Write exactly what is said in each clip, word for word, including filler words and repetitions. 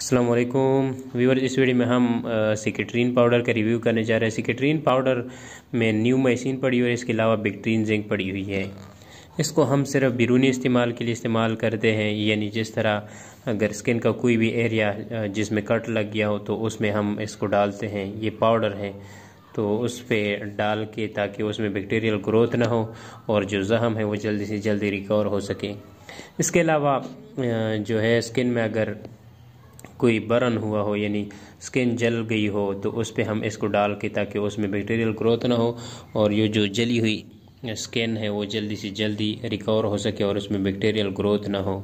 अस्सलाम वालेकुम व्यूअर्स, इस वीडियो में हम सिकेट्रिन पाउडर का रिव्यू करने जा रहे हैं। सिकेट्रिन पाउडर में न्यूमाइसिन पड़ी और इसके अलावा बैक्टीरियन जिंक पड़ी हुई है। इसको हम सिर्फ बिरूनी इस्तेमाल के लिए इस्तेमाल करते हैं, यानी जिस तरह अगर स्किन का कोई भी एरिया जिसमें कट लग गया हो तो उसमें हम इसको डालते हैं। ये पाउडर है तो उस पर डाल के, ताकि उसमें बैक्टीरियल ग्रोथ ना हो और जो ज़ख़म है वो जल्दी से जल्दी रिकवर हो सके। इसके अलावा जो है स्किन में अगर कोई बर्न हुआ हो यानी स्किन जल गई हो तो उस पर हम इसको डाल के, ताकि उसमें बैक्टीरियल ग्रोथ ना हो और ये जो जली हुई स्किन है वो जल्दी से जल्दी रिकवर हो सके और उसमें बैक्टीरियल ग्रोथ ना हो।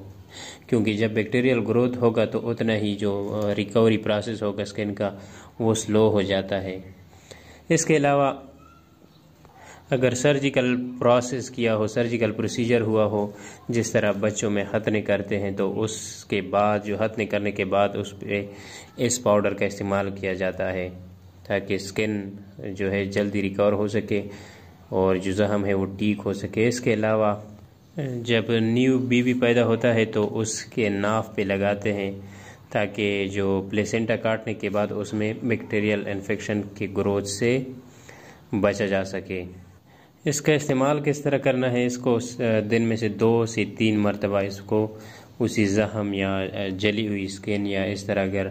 क्योंकि जब बैक्टीरियल ग्रोथ होगा तो उतना ही जो रिकवरी प्रोसेस होगा स्किन का वो स्लो हो जाता है। इसके अलावा अगर सर्जिकल प्रोसेस किया हो, सर्जिकल प्रोसीजर हुआ हो, जिस तरह बच्चों में हथने करते हैं तो उसके बाद जो हथने करने के बाद उस पर इस पाउडर का इस्तेमाल किया जाता है, ताकि स्किन जो है जल्दी रिकवर हो सके और जो ज़ख़म है वो ठीक हो सके। इसके अलावा जब न्यू बेबी पैदा होता है तो उसके नाफ पे लगाते हैं, ताकि जो प्लेसेंटा काटने के बाद उसमें बैक्टीरियल इन्फेक्शन की ग्रोथ से बचा जा सके। इसका इस्तेमाल किस तरह करना है, इसको दिन में से दो से तीन मरतबा इसको उसी ज़ख़म या जली हुई स्किन या इस तरह अगर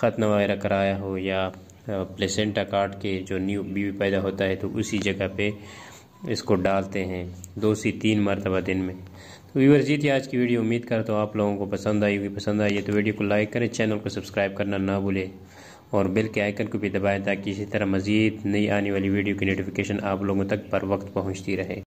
ख़तना वगैरह कराया हो या प्लेसेंटा काट के जो न्यू बेबी पैदा होता है तो उसी जगह पे इसको डालते हैं दो से तीन मरतबा दिन में। तो व्यूअर्स, ये थी आज की वीडियो। उम्मीद करता हूँ आप लोगों को पसंद आई होगी। पसंद आई है तो वीडियो को लाइक करें, चैनल को सब्सक्राइब करना ना भूलें और बेल के आइकन को भी दबाएं, ताकि इसी तरह मज़ीद नई आने वाली वीडियो की नोटिफिकेशन आप लोगों तक बर वक्त पहुँचती रहे।